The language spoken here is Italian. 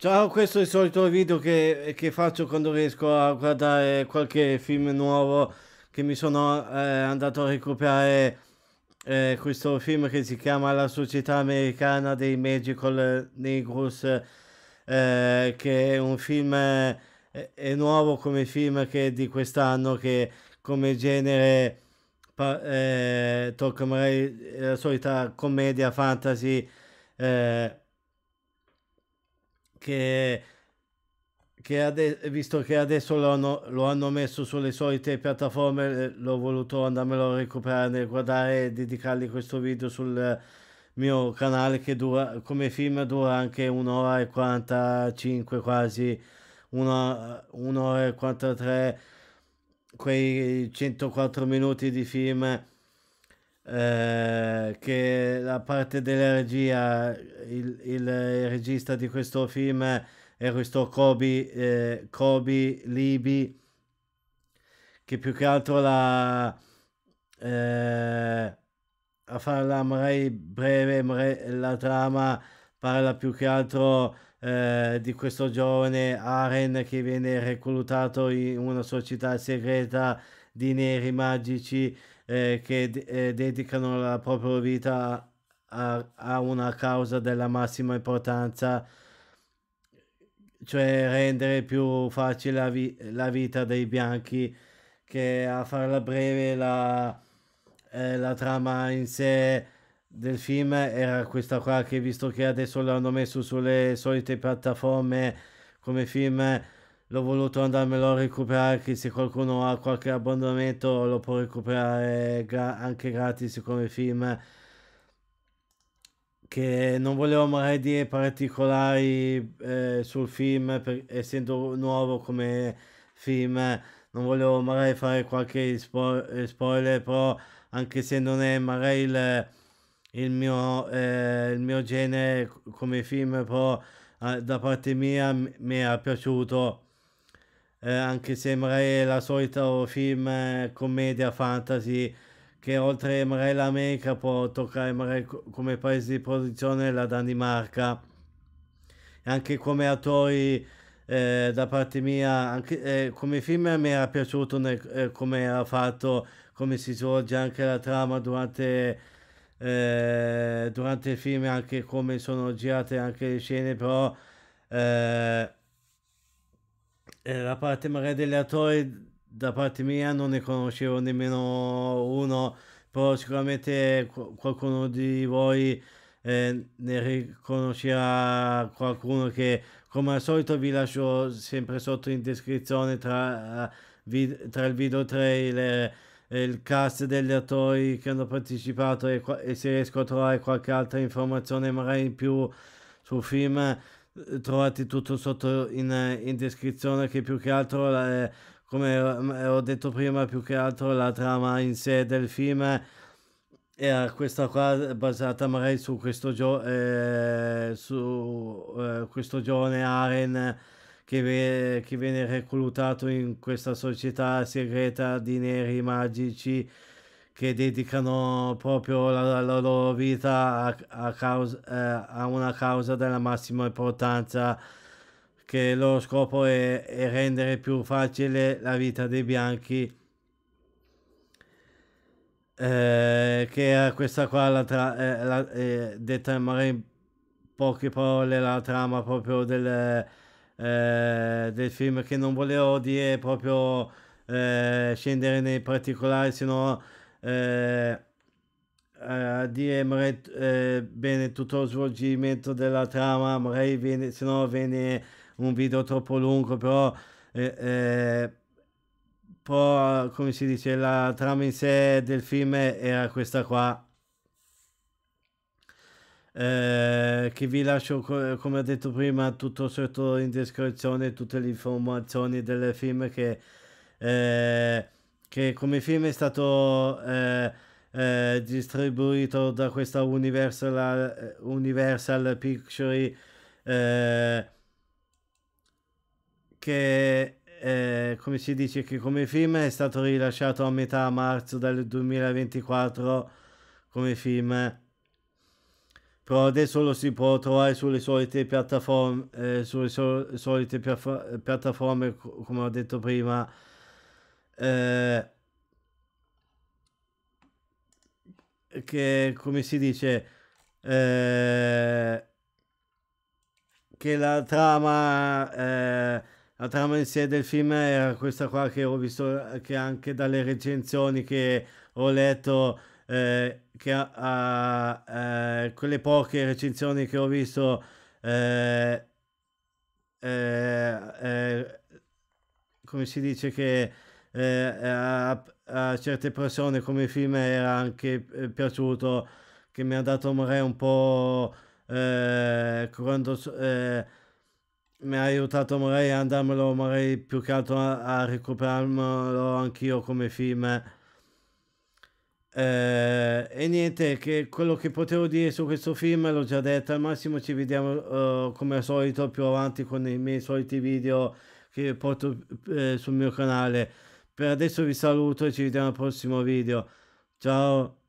Ciao, questo è il solito video che faccio quando riesco a guardare qualche film nuovo che mi sono andato a recuperare. Questo film che si chiama La Società Americana dei Magical Negroes, che è un film è nuovo come film, che è di quest'anno, che come genere tocca magari la solita commedia fantasy, visto che adesso lo hanno messo sulle solite piattaforme, l'ho voluto andarmelo a recuperare nel guardare e dedicargli questo video sul mio canale, che dura, come film dura anche 1 ora e 45, quasi 1 ora e 43, quei 104 minuti di film. Che la parte della regia, il regista di questo film è questo Kobi Libi, che più che altro a farla magari breve, la trama parla più che altro di questo giovane Aren, che viene reclutato in una società segreta di neri magici che dedicano la propria vita a una causa della massima importanza, cioè rendere più facile la vita dei bianchi. Che a farla breve la trama in sé del film era questa qua, che visto che adesso l'hanno messo sulle solite piattaforme come film, l'ho voluto andarmelo a recuperare, che se qualcuno ha qualche abbonamento lo può recuperare anche gratis come film. Che non volevo mai dire particolari sul film, essendo nuovo come film non volevo mai fare qualche spoiler, però anche se non è magari il mio genere come film, però da parte mia mi è piaciuto. Anche se magari è la solita film commedia fantasy, che oltre magari l'America può toccare magari come paese di produzione la Danimarca, e anche come attori da parte mia anche, come film mi era piaciuto come era fatto, come si svolge anche la trama durante il film, anche come sono girate anche le scene, però la parte magari degli attori da parte mia non ne conoscevo nemmeno uno, però sicuramente qualcuno di voi ne riconoscerà qualcuno. Che come al solito vi lascio sempre sotto in descrizione tra il video trailer, il cast degli attori che hanno partecipato, e se riesco a trovare qualche altra informazione magari in più sul film, trovate tutto sotto in descrizione. Che più che altro, come ho detto prima, più che altro la trama in sé del film era questa qua, basata magari su questo giovane Aren che viene reclutato in questa società segreta di neri magici, che dedicano proprio la loro vita a una causa della massima importanza, che il loro scopo è rendere più facile la vita dei bianchi. Che era questa qua detta in poche parole la trama proprio del film, che non volevo dire proprio scendere nei particolari, sennò a dire magari, bene tutto lo svolgimento della trama, magari se no viene un video troppo lungo, però come si dice, la trama in sé del film era questa qua, che vi lascio come ho detto prima tutto sotto in descrizione, tutte le informazioni del film, che come film è stato distribuito da questa Universal Pictures, come si dice, che come film è stato rilasciato a metà marzo del 2024 come film. però adesso lo si può trovare sulle solite piattaforme, come ho detto prima. Che, come si dice, che la trama in sé del film era questa qua, che ho visto che anche dalle recensioni che ho letto, che quelle poche recensioni che ho visto, come si dice, che a certe persone come il film era anche piaciuto, che mi ha dato un po', quando mi ha aiutato magari a andarmelo magari più che altro a recuperarmelo anch'io come film. E niente, che quello che potevo dire su questo film l'ho già detto. Al massimo ci vediamo come al solito più avanti con i miei soliti video che porto sul mio canale. Per adesso vi saluto e ci vediamo al prossimo video. Ciao!